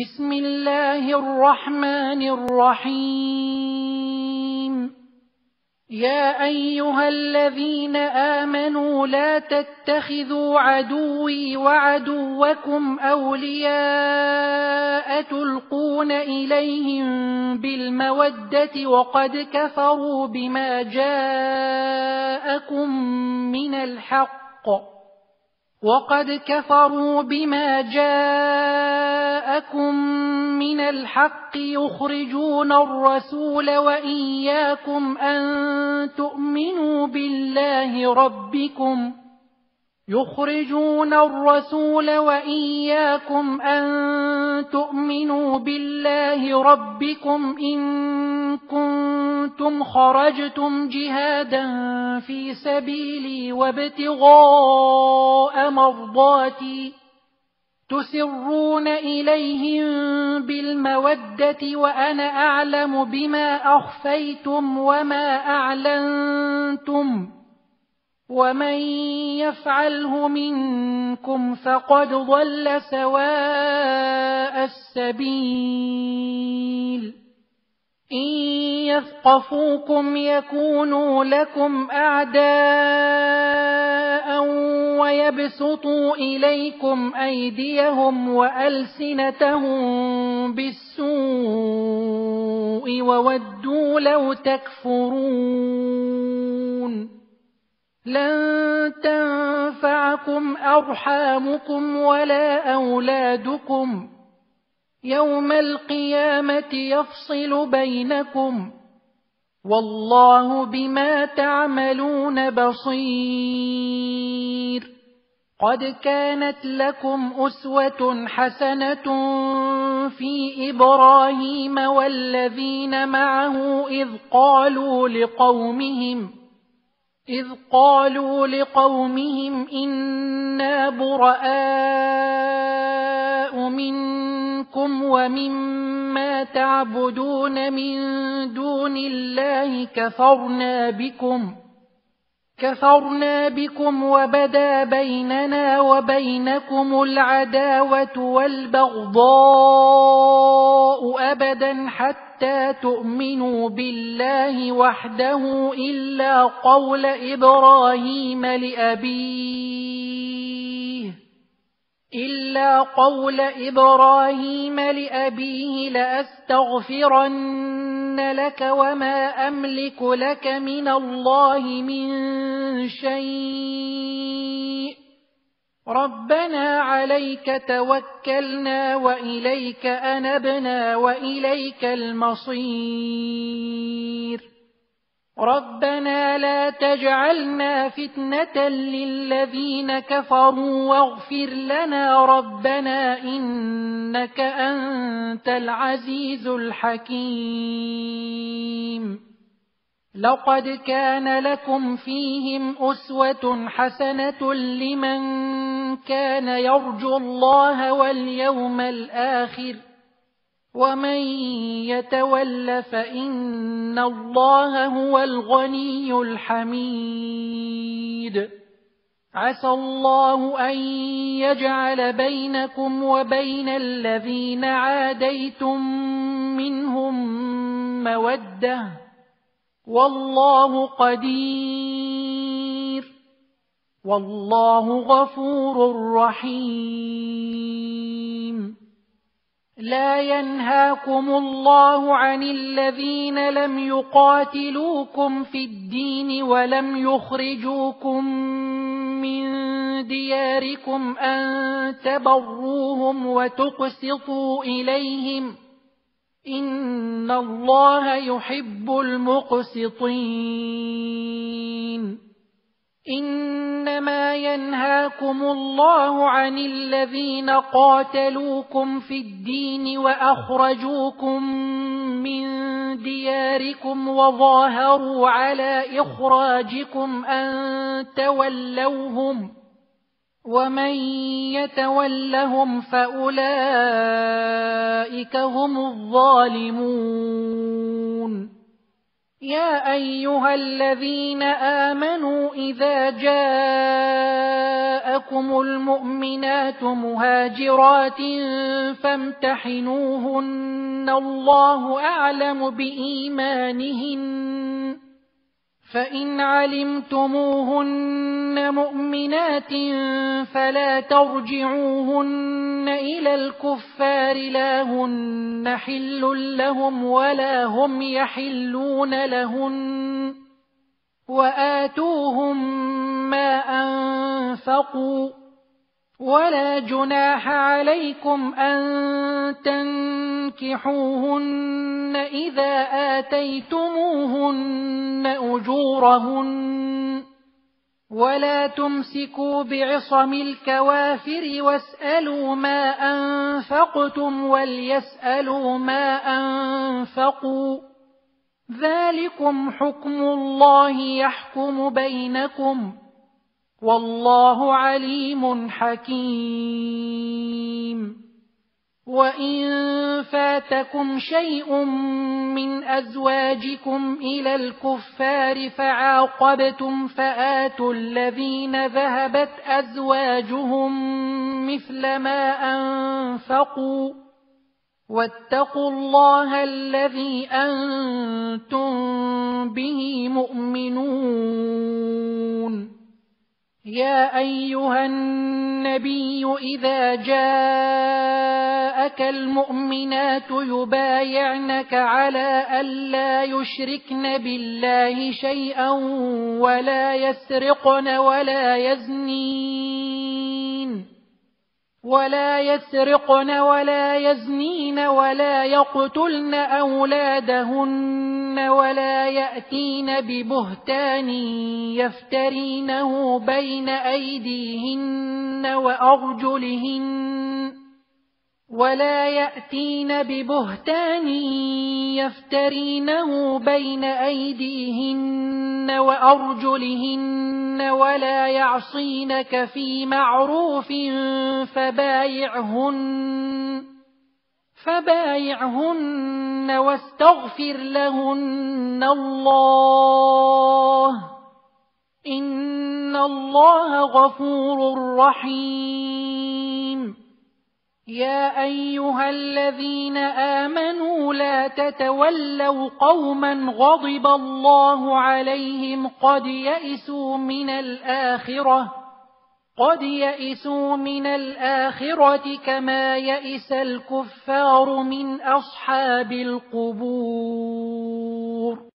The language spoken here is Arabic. بسم الله الرحمن الرحيم. يا أيها الذين آمنوا لا تتخذوا عدوي وعدوكم أولياء تلقون إليهم بالمودة وقد كفروا بما جاءكم من الحق يخرجون الرسول وإياكم أن تؤمنوا بالله ربكم إن كنتم خرجتم جهادا في سبيلي وابتغاء مرضاتي تسرون إليهم بالمودة وأنا أعلم بما أخفيتم وما أعلنتم ومن يفعله منكم فقد ضل سواء السبيل. إن يثقفوكم يكونوا لكم أعداء ويبسطوا إليكم أيديهم وألسنتهم بالسوء وودوا لو تكفرون. لن تنفعكم أرحامكم ولا أولادكم، يوم القيامة يفصل بينكم، والله بما تعملون بصير. قد كانت لكم أسوة حسنة في إبراهيم والذين معه إذ قالوا لقومهم إنا براء منكم ومما تعبدون من دون الله كفرنا بكم وبدا بيننا وبينكم العداوة والبغضاء أبدا حتى تؤمنوا بالله وحده إلا قول إبراهيم لأبيه لأستغفرن لك وما أملك لك من الله من شيء، ربنا عليك توكلنا وإليك أنبنا وإليك المصير. ربنا لا تجعلنا فتنة للذين كفروا واغفر لنا ربنا إنك أنت العزيز الحكيم. لقد كان لكم فيهم أسوة حسنة لمن كان يرجو الله واليوم الآخر ومن يتول فإن الله هو الغني الحميد. عسى الله أن يجعل بينكم وبين الذين عاديتم منهم مودة، والله قدير، والله غفور رحيم. لا ينهاكم الله عن الذين لم يقاتلوكم في الدين ولم يخرجوكم من دياركم أن تبروهم وتقسطوا إليهم، إن الله يحب المقسطين. إنما ينهاكم الله عن الذين قاتلوكم في الدين وأخرجوكم من دياركم وظاهروا على إخراجكم أن تولوهم، ومن يتولهم فأولئك هم الظالمون. يا أيها الذين آمنوا إذا جاءكم لكم المؤمنات مهاجرات فامتحنوهن، الله أعلم بإيمانهن، فإن علمتموهن مؤمنات فلا ترجعوهن إلى الكفار، لا هن حل لهم ولا هم يحلون لهن، وآتوهم ما أنفقوا، ولا جناح عليكم أن تنكحوهن إذا آتيتموهن أجورهن، ولا تمسكوا بعصم الكوافر، واسألوا ما أنفقتم وليسألوا ما أنفقوا، ذلكم حكم الله يحكم بينكم، والله عليم حكيم. وإن فاتكم شيء من أزواجكم إلى الكفار فعاقبتم فآتوا الذين ذهبت أزواجهم مثل ما أنفقوا، واتقوا الله الذي أنتم به مؤمنون. يا أيها النبي إذا جاءك المؤمنات يبايعنك على ألا يشركن بالله شيئا ولا يسرقن ولا يزنين ولا يقتلن أولادهن ولا يأتين ببهتان يفترينه بين أيديهن وأرجلهن ولا يعصينك في معروف فبايعهن واستغفر لهن الله، إن الله غفور رحيم. يا أيها الذين آمنوا لا تتولوا قوما غضب الله عليهم قد يئسوا من الآخرة كما يئس الكفار من أصحاب القبور.